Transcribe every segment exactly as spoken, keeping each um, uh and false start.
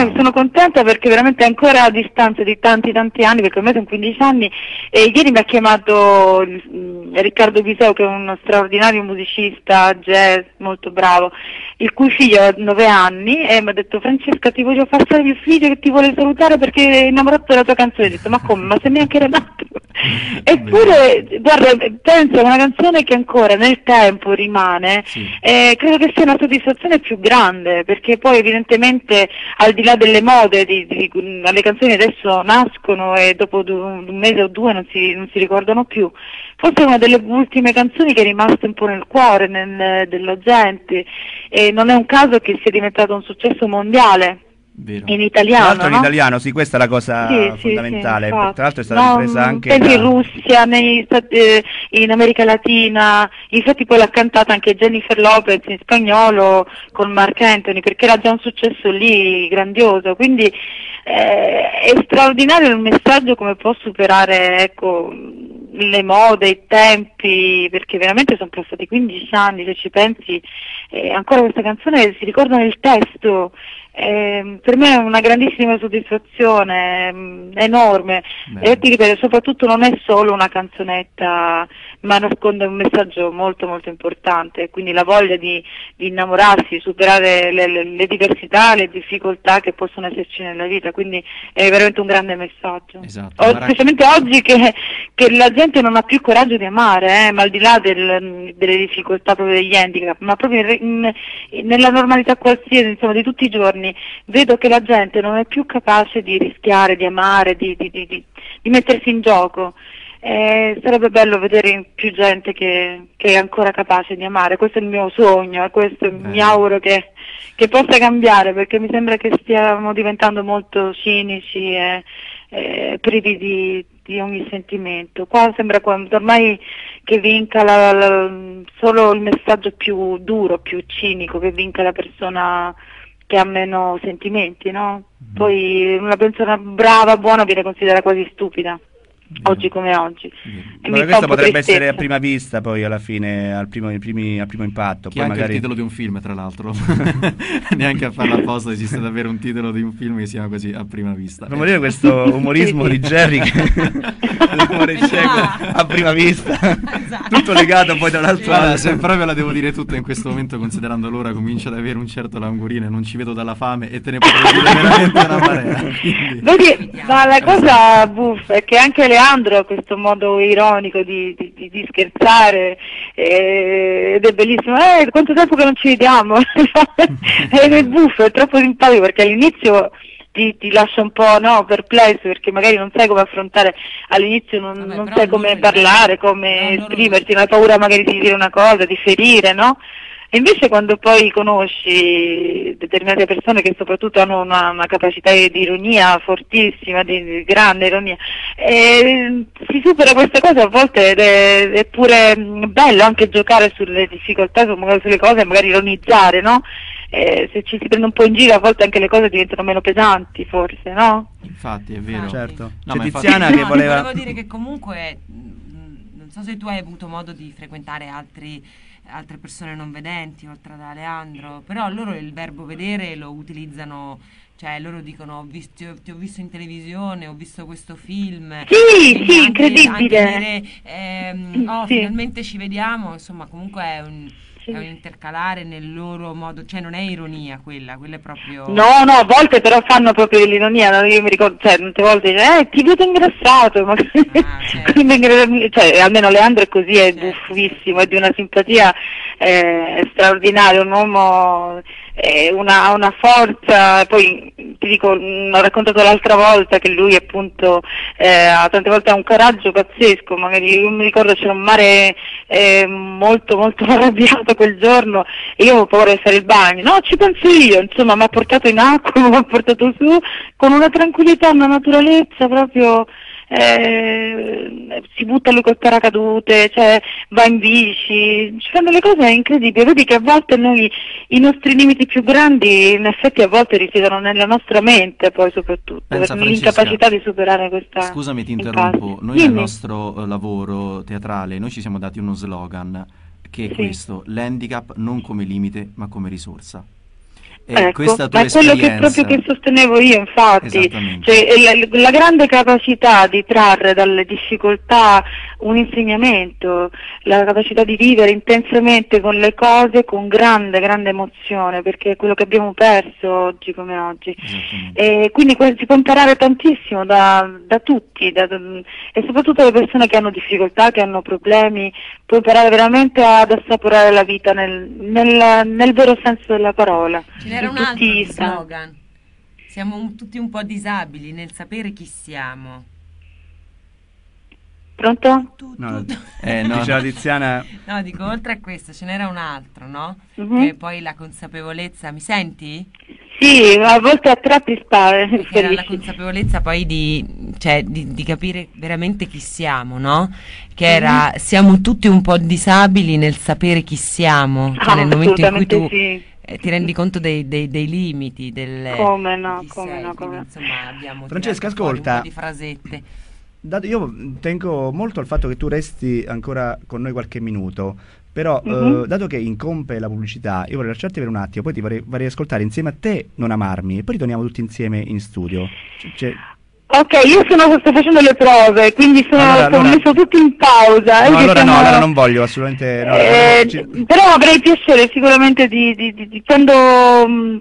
Eh, sono contenta perché veramente ancora a distanza di tanti tanti anni, perché ormai sono quindici anni, e ieri mi ha chiamato mh, Riccardo Piseo, che è uno straordinario musicista jazz, molto bravo, il cui figlio ha nove anni, e mi ha detto: Francesca, ti voglio far salire il figlio che ti vuole salutare perché è innamorato della tua canzone. Ho detto: ma come? Ma se neanche era nato. Eppure, guarda, penso a una canzone che ancora nel tempo rimane, sì. eh, credo che sia una soddisfazione più grande, perché poi evidentemente al di là delle mode, di, di, di, le canzoni adesso nascono e dopo du, un mese o due non si, non si ricordano più. Forse è una delle ultime canzoni che è rimasta un po' nel cuore nel, della gente, e non è un caso che sia diventato un successo mondiale. Vero. In italiano, no? In italiano, sì, questa è la cosa sì, fondamentale. Sì, sì, tra l'altro è stata no, ripresa anche in da... Russia, nei, eh, in America Latina. Infatti poi l'ha cantata anche Jennifer Lopez in spagnolo con Mark Anthony, perché era già un successo lì grandioso. Quindi eh, è straordinario il messaggio, come può superare, ecco, le mode, i tempi, perché veramente sono passati quindici anni, se ci pensi, eh, ancora questa canzone si ricordano il testo. Eh, per me è una grandissima soddisfazione, mh, enorme. Bene. E ti ripeto, soprattutto non è solo una canzonetta, ma nasconde un messaggio molto molto importante, quindi la voglia di, di innamorarsi, superare le, le, le diversità, le difficoltà che possono esserci nella vita, quindi è veramente un grande messaggio. Esatto, o, specialmente oggi che, che la gente non ha più coraggio di amare, eh, ma al di là del, delle difficoltà proprio degli handicap, ma proprio in, in, nella normalità qualsiasi, insomma, di tutti i giorni, vedo che la gente non è più capace di rischiare, di amare, di, di, di, di mettersi in gioco. Eh, sarebbe bello vedere più gente che, che è ancora capace di amare. Questo è il mio sogno, questo eh. mi auguro che, che possa cambiare, perché mi sembra che stiamo diventando molto cinici e, e privi di, di ogni sentimento. Qua sembra quando, ormai che vinca la, la, solo il messaggio più duro, più cinico, che vinca la persona che ha meno sentimenti, no? Mm. Poi una persona brava, buona viene considerata quasi stupida, yeah. oggi come oggi. Yeah. Questo potrebbe tristezza. essere a prima vista, poi alla fine, al primo, ai primi, al primo impatto. Che poi è anche magari... il titolo di un film, tra l'altro. Neanche a farla apposta esiste davvero un titolo di un film che si chiama così, a prima vista. Non volevo questo umorismo sì, sì. di Jerry, l'umore cieco, a prima vista. Esatto. Tutto legato poi da un'altra... Allora, se proprio la devo dire tutta in questo momento, considerando l'ora, comincia ad avere un certo languorino, non ci vedo dalla fame e te ne potrei dire veramente una marea. Quindi... Vedi, ma la cosa buffa è che anche Aleandro ha questo modo ironico di, di, di, di scherzare, eh, ed è bellissimo. Eh, quanto tempo che non ci vediamo! Ed è buffo, è troppo simpatico, perché all'inizio... Ti, ti lascia un po', no, perplesso, perché magari non sai come affrontare, all'inizio non, Vabbè, non sai come non parlare, come no, esprimerti, non... hai paura magari di dire una cosa, di ferire, no? E invece quando poi conosci determinate persone che soprattutto hanno una, una capacità di ironia fortissima, di, di grande ironia, e si supera questa cosa a volte, ed è, è pure bello anche giocare sulle difficoltà, sulle cose, magari ironizzare, no? Eh, se ci si prende un po' in giro a volte anche le cose diventano meno pesanti, forse, no? Infatti, è vero. Certo. No, C'è Tiziana infatti... che no, voleva... volevo dire che comunque, non so se tu hai avuto modo di frequentare altri, altre persone non vedenti, oltre ad Aleandro, però loro il verbo vedere lo utilizzano... Cioè loro dicono: ho visto, ti ho visto in televisione, ho visto questo film. Sì, e sì, anche, incredibile. Anche dire, ehm, oh, sì. finalmente ci vediamo, insomma, comunque è un... È un intercalare nel loro modo, cioè non è ironia quella, quella è proprio... No, no, a volte però fanno proprio dell'ironia, io mi ricordo, cioè, tante volte dicono: eh, ti vedo ingrassato, ma... ah, certo. Cioè, almeno Leandro è così, è certo. buffissimo, è di una simpatia eh, straordinaria, un uomo... Una, una forza, poi ti dico, l'ho raccontato l'altra volta che lui appunto eh, tante volte ha un coraggio pazzesco, magari io mi ricordo c'era un mare eh, molto molto arrabbiato quel giorno e io avevo paura di fare il bagno, no ci penso io, insomma mi ha portato in acqua, mi ha portato su con una tranquillità, una naturalezza proprio... Eh, si butta lui col paracadute, cioè va in bici, ci fanno le cose incredibili. Vedi che a volte noi i nostri limiti più grandi in effetti a volte risiedono nella nostra mente, poi soprattutto Pensa, per l'incapacità di superare questa... Scusami, ti interrompo. Noi Dimmi. nel nostro lavoro teatrale noi ci siamo dati uno slogan che è sì. questo: l'handicap non come limite ma come risorsa. E ecco, questa tua ma è quello che proprio che sostenevo io, infatti, cioè, la, la grande capacità di trarre dalle difficoltà un insegnamento, la capacità di vivere intensamente con le cose con grande, grande emozione, perché è quello che abbiamo perso oggi come oggi, e quindi si può imparare tantissimo da, da tutti da, e soprattutto le persone che hanno difficoltà, che hanno problemi, puoi imparare veramente ad assaporare la vita nel, nel, nel vero senso della parola. Ce n'era un altro di slogan: siamo un, tutti un po' disabili nel sapere chi siamo. Pronto? Tu, tu, no, tu. Eh, no. Diceva Tiziana... No, dico, oltre a questo ce n'era un altro, no? Uh-huh. E poi la consapevolezza, mi senti? Sì, a volte a tratti spare. Era la consapevolezza poi di, cioè, di, di capire veramente chi siamo, no? Che era, uh-huh. siamo tutti un po' disabili nel sapere chi siamo, cioè ah, nel momento in cui tu... Sì. Ti rendi conto dei, dei, dei limiti del, come no, come sei, no, come quindi, insomma, abbiamo Francesca, ascolta, un po' di frasette. Dato, io tengo molto al fatto che tu resti ancora con noi qualche minuto, però mm-hmm. eh, dato che incombe la pubblicità, io vorrei lasciarti per un attimo, poi ti vorrei, vorrei ascoltare insieme a te Non amarmi, e poi torniamo tutti insieme in studio. Cioè, ok, io sono, sto facendo le prove, quindi sono, allora, sono allora... messo tutto in pausa. No, allora siamo... no, allora non voglio assolutamente... No, eh, no, no, no. Però avrei piacere sicuramente di, di, di, di quando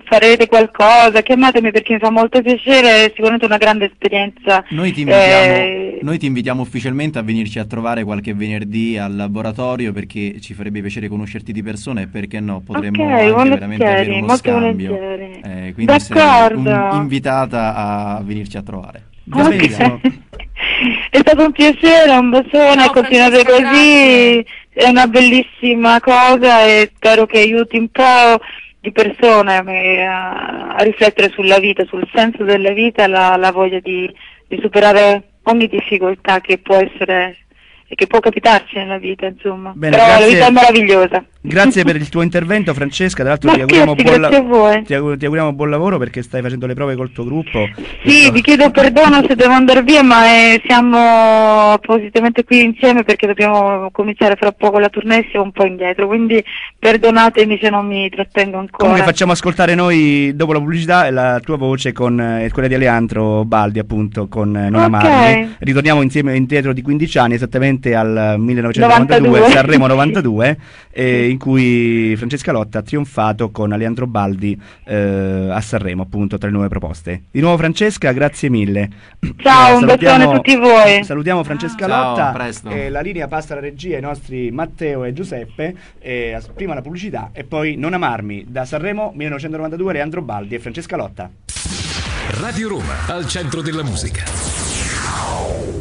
farete qualcosa, chiamatemi, perché mi fa molto piacere, è sicuramente una grande esperienza. Noi ti invitiamo, eh... noi ti invitiamo ufficialmente a venirci a trovare qualche venerdì al laboratorio, perché ci farebbe piacere conoscerti di persona e perché no, potremmo okay, anche veramente avere uno scambio. Eh, quindi sei un, invitata a venirci a trovare. Okay. È stato un piacere, un bacione, no, continuate così, grazie. È una bellissima cosa e spero che aiuti un po' di persone a, a riflettere sulla vita, sul senso della vita, la, la voglia di, di superare ogni difficoltà che può essere e che può capitarci nella vita, insomma. Bene, però grazie, la vita è meravigliosa. Grazie per il tuo intervento, Francesca. Tra l'altro ti auguriamo, buon la- ti, augur- ti auguriamo buon lavoro, perché stai facendo le prove col tuo gruppo. Sì, so- vi chiedo perdono se devo andare via, ma eh, siamo appositamente qui insieme perché dobbiamo cominciare fra poco la tournée, siamo un po' indietro, quindi perdonatemi se non mi trattengo ancora. Come facciamo ascoltare noi dopo la pubblicità la tua voce con eh, quella di Aleandro Baldi, appunto, con eh, Non amarmi. Okay. Ritorniamo insieme indietro di quindici anni, esattamente al millenovecentonovantadue, Sanremo novantadue, eh, in cui Francesca Alotta ha trionfato con Aleandro Baldi eh, a Sanremo, appunto, tra le nuove proposte. Di nuovo Francesca, grazie mille. Ciao, eh, un bacione a tutti voi. Salutiamo Francesca Alotta. Ciao, eh, la linea passa alla regia, i nostri Matteo e Giuseppe, eh, prima la pubblicità e poi Non amarmi, da Sanremo millenovecentonovantadue, Aleandro Baldi e Francesca Alotta. Radio Roma, al centro della musica.